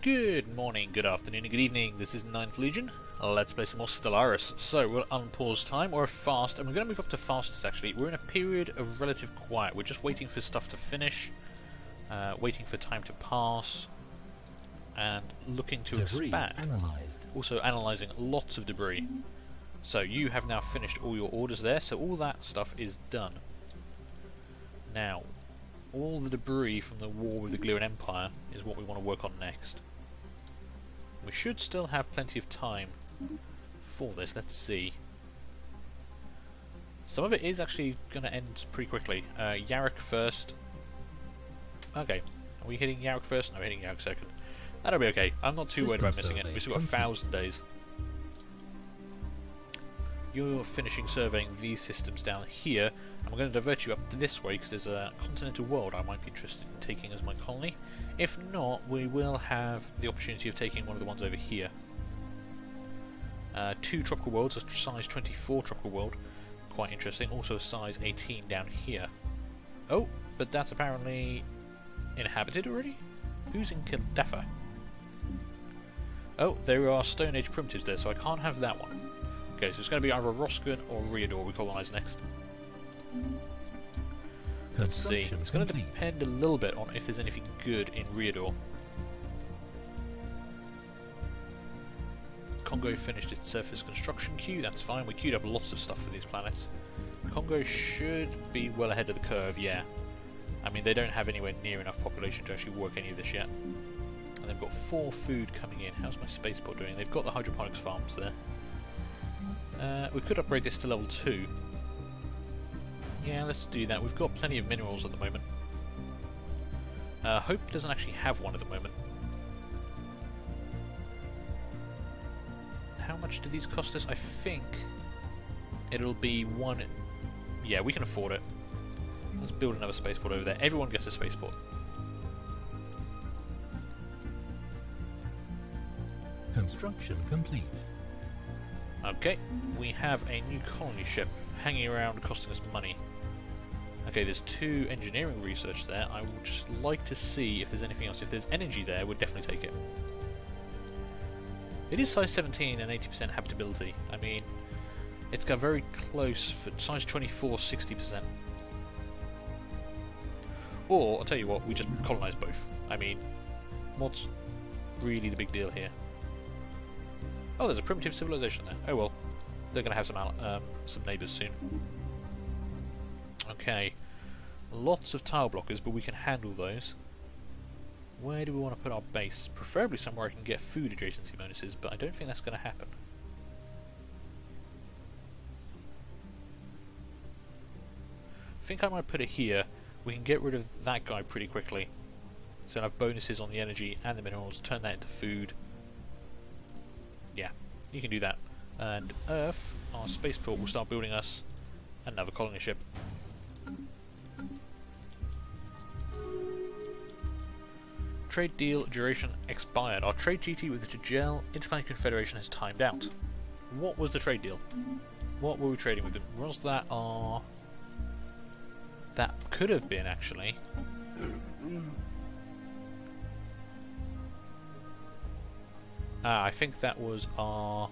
Good morning, good afternoon, and good evening. This is Ninth Legion. Let's play some more Stellaris. So, we'll unpause time, or a fast, and we're going to move up to fastest, actually. We're in a period of relative quiet. We're just waiting for stuff to finish, waiting for time to pass, and looking to expand. Also analysing lots of debris. So, you have now finished all your orders there, so all that stuff is done. Now, all the debris from the war with the Glirin Empire is what we want to work on next. We should still have plenty of time for this. Let's see. Some of it is actually going to end pretty quickly. Yarrick first. Okay. Are we hitting Yarrick first? No, we're hitting Yarrick second. That'll be okay. I'm not too worried about missing it. We've still got 1,000 days. You're finishing surveying these systems down here. I'm going to divert you up this way because there's a continental world I might be interested in taking as my colony. If not, we will have the opportunity of taking one of the ones over here. 2 tropical worlds, a size 24 tropical world, quite interesting. Also a size 18 down here. Oh, but that's apparently inhabited already? Who's in Kildaffa? Oh, there are Stone Age primitives there, so I can't have that one. Okay, so it's going to be either Roskin or Riador we colonise next. Let's see. It's going to depend a little bit on if there's anything good in Riador. Congo finished its surface construction queue. That's fine. We queued up lots of stuff for these planets. Congo should be well ahead of the curve, yeah. I mean, they don't have anywhere near enough population to actually work any of this yet. And they've got 4 food coming in. How's my spaceport doing? They've got the hydroponics farms there. We could upgrade this to level 2. Yeah, let's do that. We've got plenty of minerals at the moment. Hope doesn't actually have one at the moment. How much do these cost us? I think it'll be one... Yeah, we can afford it. Let's build another spaceport over there. Everyone gets a spaceport. Construction complete. Okay, we have a new colony ship hanging around costing us money. Okay, there's 2 engineering research there. I would just like to see if there's anything else. If there's energy there, we'd definitely take it. It is size 17 and 80% habitability. I mean, it's got very close for size 24, 60%. Or, I'll tell you what, we just colonise both. I mean, what's really the big deal here? Oh, there's a primitive civilization there. Oh well, they're going to have some neighbours soon. Okay, lots of tile blockers, but we can handle those. Where do we want to put our base? Preferably somewhere I can get food adjacency bonuses, but I don't think that's going to happen. I think I might put it here. We can get rid of that guy pretty quickly. So I'll have bonuses on the energy and the minerals, turn that into food. Yeah, you can do that. And Earth, our spaceport, will start building us another colony ship. Trade deal duration expired. Our trade treaty with the Gel Interplanetary Confederation has timed out. What was the trade deal? What were we trading with them? Was that our... That could have been, actually. I think that was our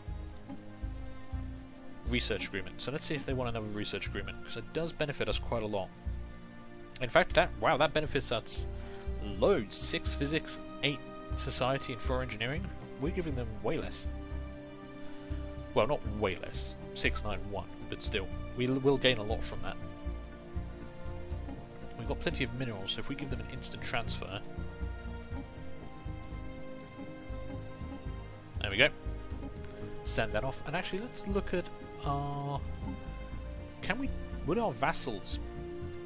research agreement. So let's see if they want another research agreement, because it does benefit us quite a lot. In fact, that benefits us loads. 6 physics, 8 society, and 4 engineering. We're giving them way less. Well, not way less. 691, but still, we will gain a lot from that. We've got plenty of minerals, so if we give them an instant transfer. There we go. Send that off. And actually, let's look at our... Would our vassals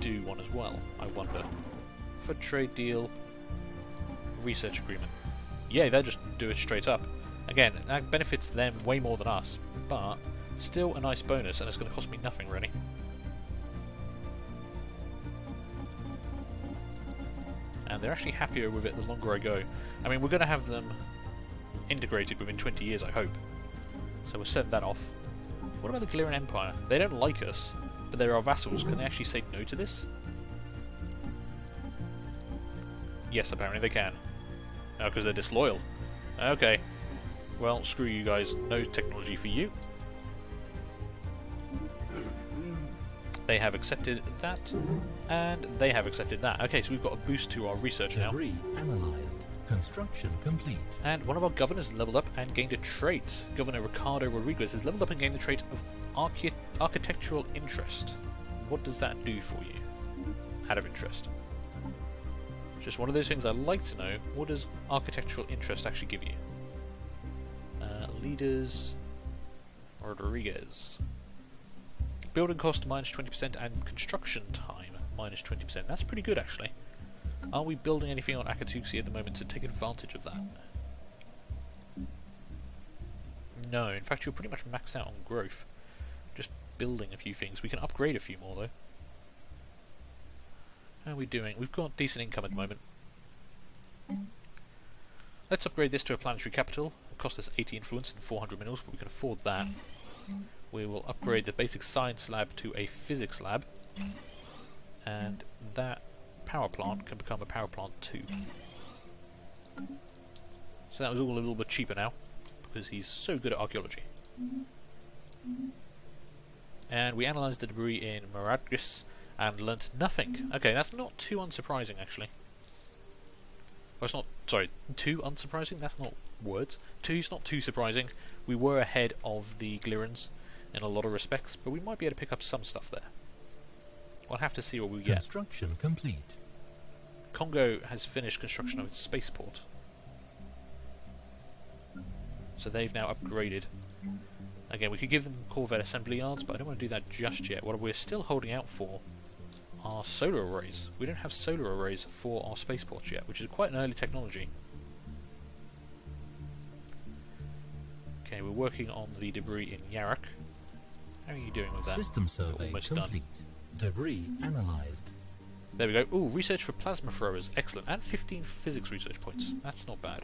do one as well, I wonder? For trade deal, research agreement. Yeah, they'll just do it straight up. Again, that benefits them way more than us, but still a nice bonus, and it's going to cost me nothing, really. And they're actually happier with it the longer I go. I mean, we're going to have them... integrated within 20 years, I hope. So we'll send that off. What about the Glirin Empire? They don't like us, but they're our vassals. Can they actually say no to this? Yes, apparently they can. Oh, because they're disloyal. Okay. Well, screw you guys. No technology for you. They have accepted that, and they have accepted that. Okay, so we've got a boost to our research now. Analyzed. Construction complete. And one of our governors leveled up and gained a trait. Governor Ricardo Rodriguez has leveled up and gained the trait of architectural interest. What does that do for you? Out of interest. Just one of those things I'd like to know. What does architectural interest actually give you? Leaders... Rodriguez. Building cost minus 20% and construction time minus 20%. That's pretty good, actually. Are we building anything on Akatuxi at the moment to take advantage of that? No. In fact, you're pretty much maxed out on growth. Just building a few things. We can upgrade a few more, though. How are we doing? We've got decent income at the moment. Let's upgrade this to a planetary capital. It costs us 80 influence and 400 minerals, but we can afford that. We will upgrade the basic science lab to a physics lab. And that power plant can become a power plant too. So that was all a little bit cheaper now, because he's so good at archaeology. And we analysed the debris in Miradris and learnt nothing. Okay, that's not too unsurprising, actually. Well, it's not, sorry, too unsurprising? That's not words. Two's not too surprising. We were ahead of the Glirans in a lot of respects, but we might be able to pick up some stuff there. We'll have to see what we get. Construction complete. Congo has finished construction of its spaceport. So they've now upgraded. Again, we could give them Corvette assembly yards, but I don't want to do that just yet. What we're still holding out for are solar arrays. We don't have solar arrays for our spaceports yet, which is quite an early technology. Okay, we're working on the debris in Yarrick. How are you doing with that? System survey almost complete. Done. Debris analysed. There we go. Ooh, research for plasma throwers. Excellent. And 15 physics research points. That's not bad.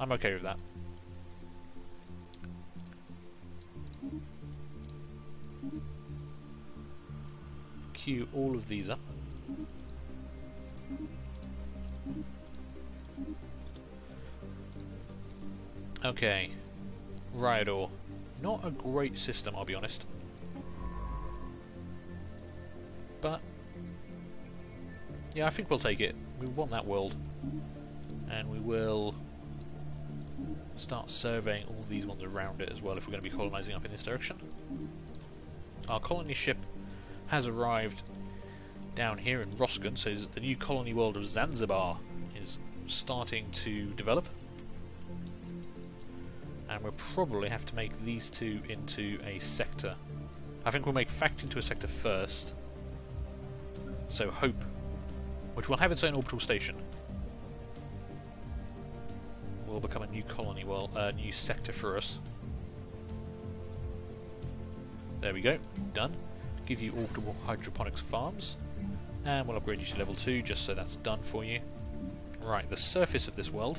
I'm okay with that. Queue all of these up. Okay. Riador. Not a great system, I'll be honest. But yeah, I think we'll take it. We want that world. And we will start surveying all these ones around it as well if we're going to be colonising up in this direction. Our colony ship has arrived down here in Roskin, so the new colony world of Zanzibar is starting to develop. And we'll probably have to make these two into a sector. I think we'll make Fact into a sector first. So Hope, which will have its own orbital station, will become a new colony world, a new sector for us. There we go, done. Give you orbital hydroponics farms, and we'll upgrade you to level 2 just so that's done for you. Right, the surface of this world.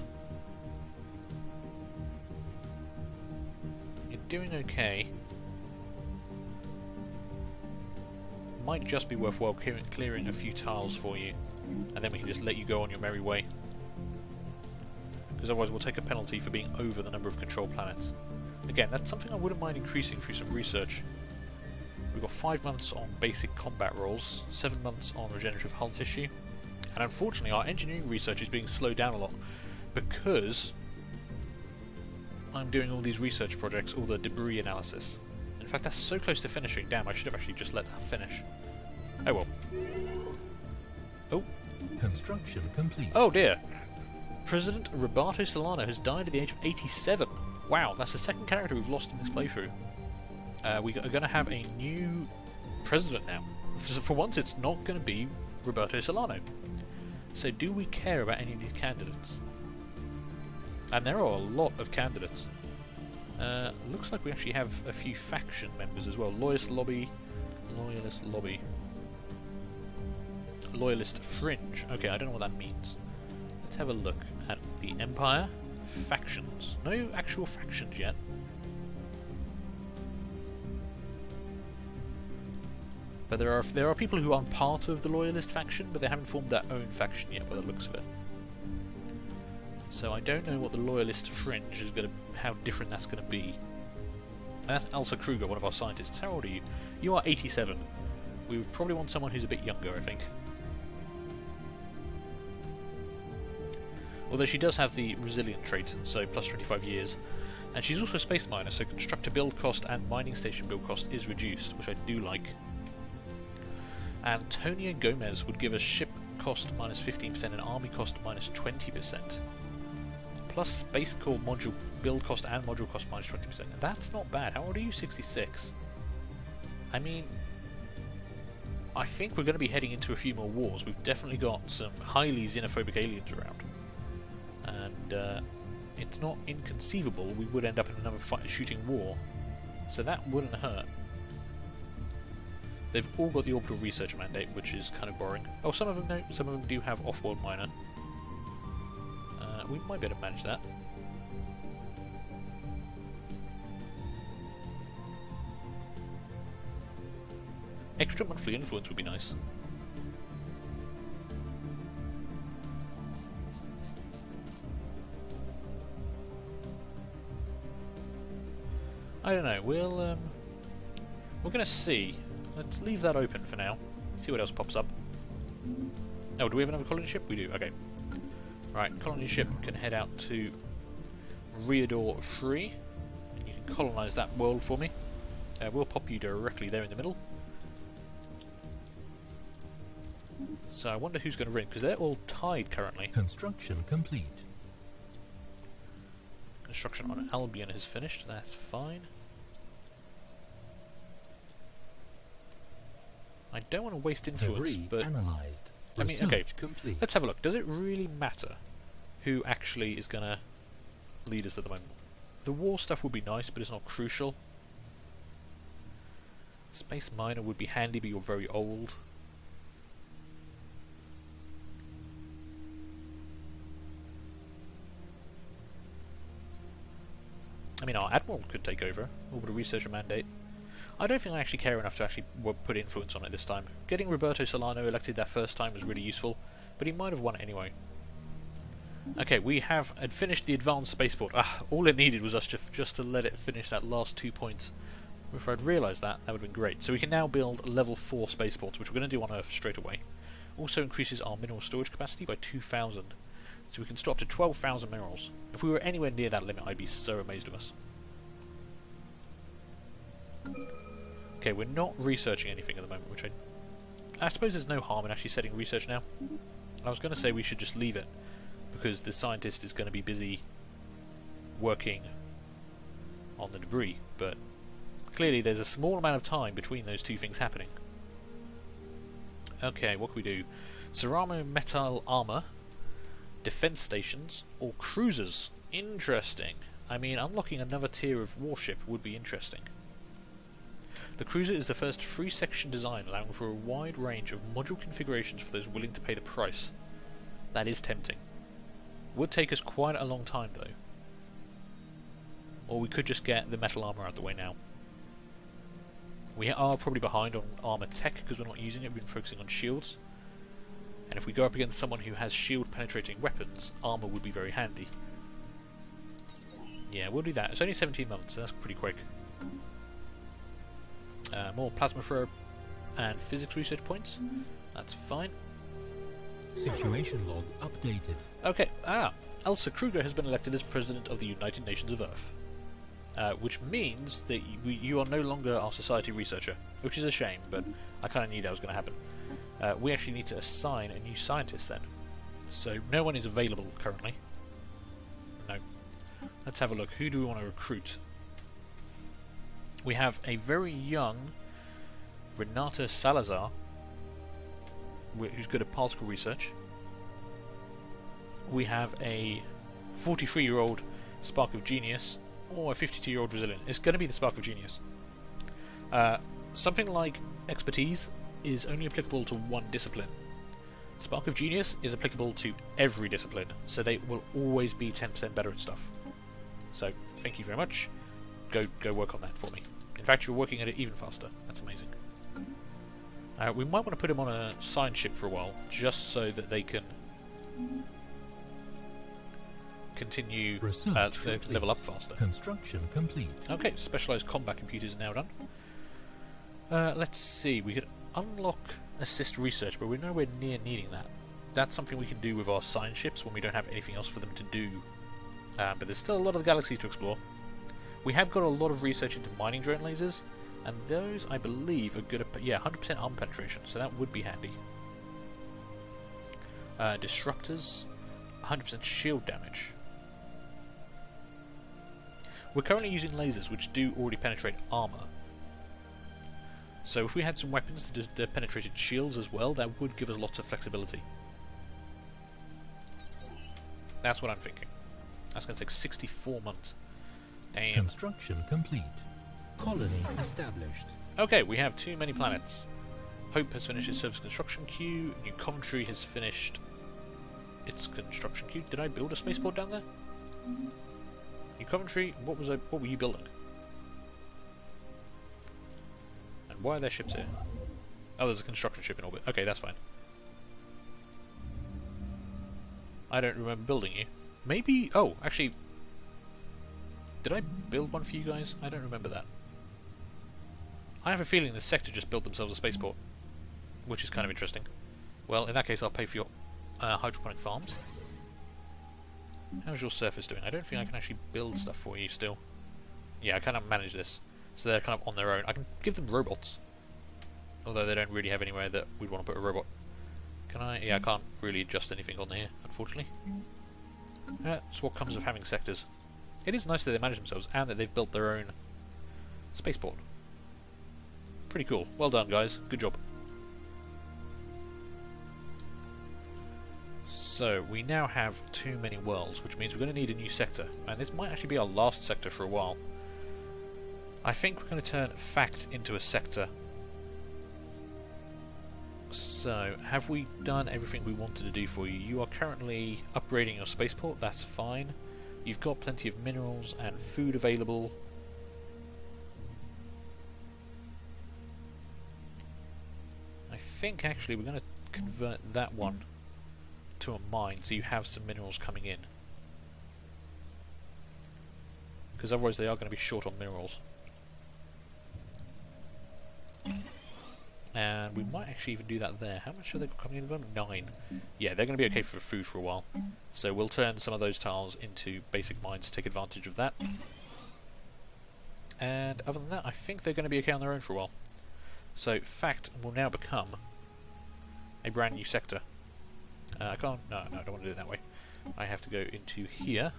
You're doing okay. Might just be worthwhile clearing a few tiles for you, and then we can just let you go on your merry way. Because otherwise we'll take a penalty for being over the number of control planets. Again, that's something I wouldn't mind increasing through some research. We've got 5 months on basic combat rolls, 7 months on regenerative hull tissue, and unfortunately our engineering research is being slowed down a lot because I'm doing all these research projects, all the debris analysis. In fact, that's so close to finishing. Damn, I should have actually just let that finish. Oh well. Oh. Construction complete. Oh dear. President Roberto Solano has died at the age of 87. Wow, that's the second character we've lost in this playthrough. We are going to have a new president now. For once, it's not going to be Roberto Solano. So do we care about any of these candidates? And there are a lot of candidates. Looks like we actually have a few faction members as well. Loyalist Lobby, Loyalist Lobby. Loyalist Fringe. Okay, I don't know what that means. Let's have a look at the Empire. Factions. No actual factions yet. But there are people who aren't part of the Loyalist faction, but they haven't formed their own faction yet by the looks of it. So I don't know what the Loyalist Fringe is going to, how different that's going to be. And that's Elsa Kruger, one of our scientists. How old are you? You are 87. We would probably want someone who's a bit younger, I think. Although she does have the resilient trait, so plus 25 years. And she's also a space miner, so constructor build cost and mining station build cost is reduced, which I do like. Antonia Gomez would give us ship cost minus 15% and army cost minus 20%. Plus space core module build cost and module cost minus 20%. That's not bad. How old are you? 66. I mean, I think we're going to be heading into a few more wars. We've definitely got some highly xenophobic aliens around. And it's not inconceivable we would end up in another shooting war. So that wouldn't hurt. They've all got the orbital research mandate, which is kind of boring. Oh, some of them don't. Some of them do have off-world miner. We might be able to manage that. Extra monthly influence would be nice. I don't know. We'll we're gonna see. Let's leave that open for now. See what else pops up. Oh, do we have another colony ship? We do. Okay. Right, colony ship can head out to Riador 3. You can colonise that world for me. We'll pop you directly there in the middle. So I wonder who's going to win, because they're all tied currently. Construction complete. Construction on Albion is finished. That's fine. I don't want to waste influence, but analyzed. I mean, okay, complete. Let's have a look. Does it really matter who actually is going to lead us at the moment? The war stuff would be nice, but it's not crucial. Space miner would be handy, but you're very old. I mean, our Admiral could take over. Orbital Researcher Mandate. I don't think I actually care enough to actually put influence on it this time. Getting Roberto Solano elected that first time was really useful, but he might have won it anyway. Okay, we have finished the advanced spaceport. Ah, all it needed was us just to let it finish that last 2 points. If I'd realised that, that would have been great. So we can now build level 4 spaceports, which we're going to do on Earth straight away. Also increases our mineral storage capacity by 2,000. So we can store up to 12,000 minerals. If we were anywhere near that limit, I'd be so amazed with us. Okay, we're not researching anything at the moment, which I suppose there's no harm in actually setting research now. I was going to say we should just leave it, because the scientist is going to be busy working on the debris, but clearly there's a small amount of time between those two things happening. Okay, what can we do? Ceramo metal armour, defence stations, or cruisers. Interesting. I mean, unlocking another tier of warship would be interesting. The cruiser is the first three-section design, allowing for a wide range of module configurations for those willing to pay the price. That is tempting. Would take us quite a long time, though. Or we could just get the metal armour out of the way now. We are probably behind on armour tech, because we're not using it, we've been focusing on shields. And if we go up against someone who has shield-penetrating weapons, armour would be very handy. Yeah, we'll do that. It's only 17 months, so that's pretty quick. More plasma throw and physics research points. That's fine. Situation log updated. Okay, Elsa Kruger has been elected as President of the United Nations of Earth. Which means that you are no longer our society researcher, which is a shame, but I kind of knew that was going to happen. We actually need to assign a new scientist then. So no one is available currently. No. Let's have a look. Who do we want to recruit? We have a very young Renata Salazar, who's good at particle research. We have a 43-year-old Spark of Genius, or a 52-year-old Resilient. It's going to be the Spark of Genius. Something like expertise is only applicable to one discipline. Spark of Genius is applicable to every discipline, so they will always be 10% better at stuff. So, thank you very much. Go work on that for me. In fact, you're working at it even faster. That's amazing. We might want to put him on a science ship for a while, just so that they can continue to level up faster. Construction complete. Okay, specialised combat computers now done. Let's see, we could unlock assist research, but we're nowhere near needing that. That's something we can do with our science ships when we don't have anything else for them to do. But there's still a lot of the galaxy to explore. We have got a lot of research into mining drone lasers, and those, I believe, are good at... yeah, 100% arm penetration, so that would be handy. Disruptors, 100% shield damage. We're currently using lasers, which do already penetrate armour. So if we had some weapons that penetrated shields as well, that would give us lots of flexibility. That's what I'm thinking. That's going to take 64 months. Damn. Construction complete. Colony established. Okay, we have too many planets. Hope has finished its service construction queue. New Coventry has finished its construction queue. Did I build a spaceport down there? New Coventry, what were you building? And why are there ships here? Oh, there's a construction ship in orbit. Okay, that's fine. I don't remember building you. Maybe... oh, actually... did I build one for you guys? I don't remember that. I have a feeling the sector just built themselves a spaceport, which is kind of interesting. Well, in that case, I'll pay for your hydroponic farms. How's your surface doing? I don't think I can actually build stuff for you still. Yeah, I kind of manage this, so they're kind of on their own. I can give them robots, although they don't really have anywhere that we'd want to put a robot. Can I? Yeah, I can't really adjust anything on here, unfortunately. That's what comes of having sectors. It is nice that they manage themselves and that they've built their own spaceport. Pretty cool. Well done, guys. Good job. So, we now have too many worlds, which means we're going to need a new sector. And this might actually be our last sector for a while. I think we're going to turn fact into a sector. So, have we done everything we wanted to do for you? You are currently upgrading your spaceport. That's fine. You've got plenty of minerals and food available. I think actually we're going to convert that one to a mine so you have some minerals coming in. Because otherwise they are going to be short on minerals. And we might actually even do that there. How much are they coming in at the moment? 9. Yeah, they're going to be okay for food for a while. So we'll turn some of those tiles into basic mines to take advantage of that. And other than that, I think they're going to be okay on their own for a while. So fact will now become a brand new sector. I can't... no, I don't want to do it that way. I have to go into here.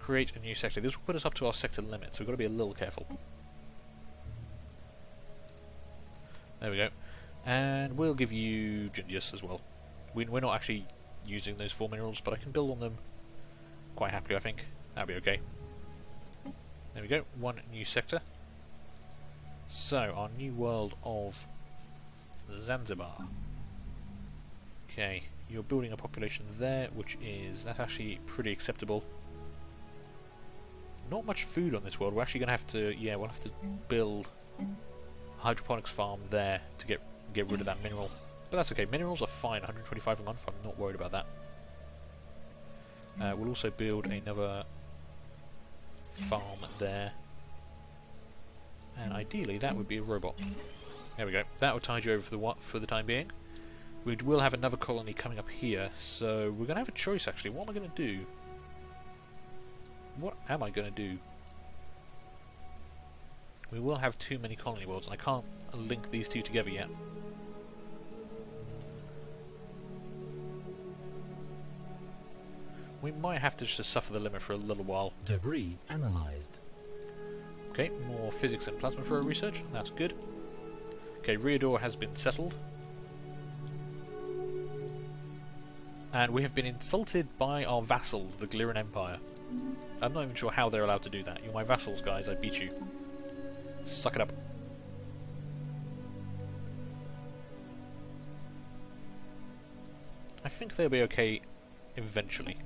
Create a new sector. This will put us up to our sector limit, so we've got to be a little careful. There we go. And we'll give you Gingius as well. We're not actually using those 4 minerals, but I can build on them quite happily, I think. That'll be okay. There we go. One new sector. So, our new world of Zanzibar. Okay, you're building a population there, which is... that's actually pretty acceptable. Not much food on this world. We're actually going to have to... yeah, we'll have to build... hydroponics farm there to get rid of that mineral, but that's okay. Minerals are fine. 125 a month. I'm not worried about that. We'll also build another farm there, and ideally that would be a robot. There we go. That will tide you over for the time being. We will have another colony coming up here, so we're going to have a choice actually. What am I going to do? What am I going to do? We will have too many colony worlds, and I can't link these two together yet. We might have to just suffer the limit for a little while. Debris analysed. Okay, more physics and plasma for our research. That's good. Okay, Riador has been settled. And we have been insulted by our vassals, the Glirin Empire. I'm not even sure how they're allowed to do that. You're my vassals, guys. I beat you. Suck it up. I think they'll be okay eventually.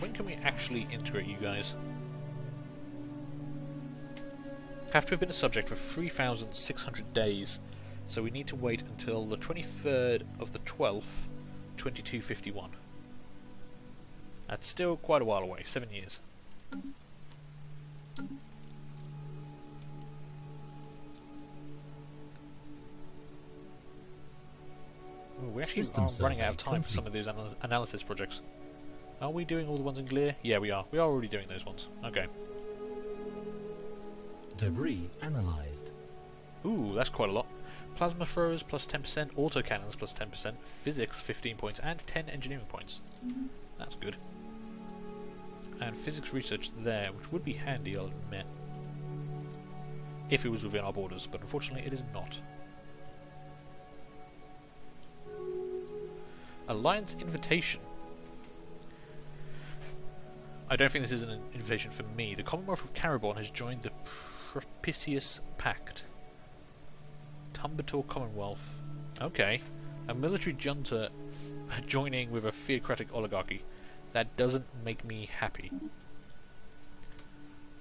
When can we actually integrate you guys? Have to have been a subject for 3,600 days, so we need to wait until the 23rd of the 12th, 2251. That's still quite a while away, 7 years. Ooh, we actually are running out of time for some of these analysis projects. Are we doing all the ones in Glir? Yeah, we are. We are already doing those ones. Okay. Debris analysed. Ooh, that's quite a lot. Plasma throwers plus 10%, autocannons plus 10%, physics 15 points, and 10 engineering points. That's good. And physics research there, which would be handy, I'll admit. If it was within our borders, but unfortunately it is not. Alliance invitation. I don't think this is an invitation for me. The Commonwealth of Carabon has joined the propitious pact. Thumbator Commonwealth. Okay. A military junta joining with a theocratic oligarchy. That doesn't make me happy.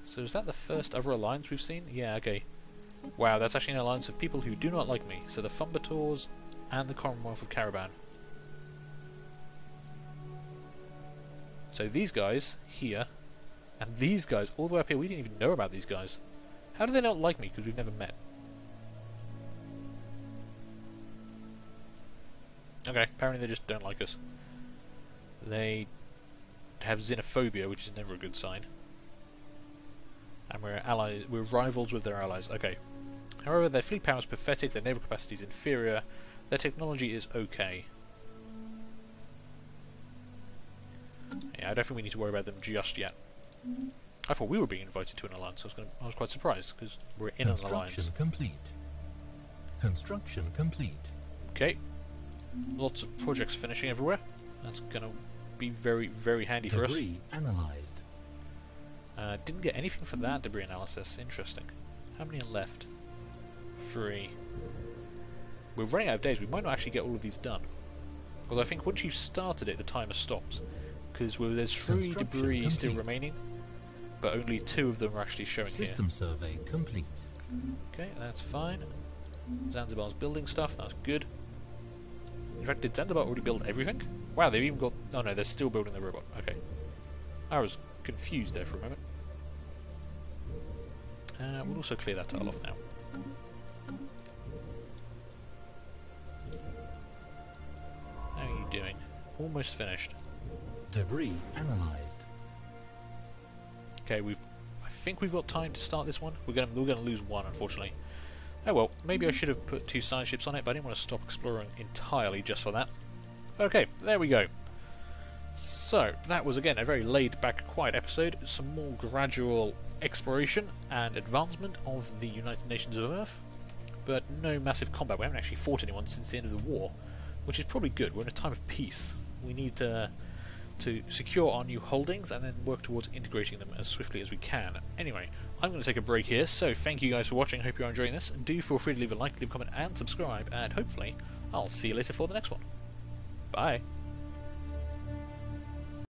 So is that the first other alliance we've seen? Yeah, okay. Wow, that's actually an alliance of people who do not like me. So the Thumbators and the Commonwealth of Carabon. So these guys here, and these guys all the way up here, we didn't even know about these guys. How do they not like me? Because we've never met. Okay, apparently they just don't like us. They have xenophobia, which is never a good sign. And we're allies, we're rivals with their allies. Okay. However, their fleet power is pathetic, their naval capacity is inferior, their technology is okay. Yeah, I don't think we need to worry about them just yet. I thought we were being invited to an alliance. I was quite surprised because we're in an alliance. Complete. Construction complete. Okay. Lots of projects finishing everywhere. That's gonna be very, very handy for us. Debris analysed. Didn't get anything for that debris analysis. Interesting. How many are left? 3. We're running out of days. We might not actually get all of these done. Although I think once you've started it, the timer stops. Because well, there's 3 debris complete. Still remaining, but only 2 of them are actually showing here. System survey complete. Okay, that's fine. Zanzibar's building stuff, that's good. In fact, did Zanzibar already build everything? Wow, they've even got... Oh no, they're still building the robot. Okay. I was confused there for a moment. We'll also clear that tile off now. How are you doing? Almost finished. Debris analysed. Okay, I think we've got time to start this one. We're gonna lose one, unfortunately. Oh well, maybe I should have put 2 science ships on it, but I didn't want to stop exploring entirely just for that. Okay, there we go. So that was again a very laid-back, quiet episode. Some more gradual exploration and advancement of the United Nations of Earth, but no massive combat. We haven't actually fought anyone since the end of the war, which is probably good. We're in a time of peace. We need to secure our new holdings and then work towards integrating them as swiftly as we can. Anyway, I'm going to take a break here, so thank you guys for watching. Hope you're enjoying this. Do feel free to leave a like, leave a comment, and subscribe, and hopefully I'll see you later for the next one. Bye!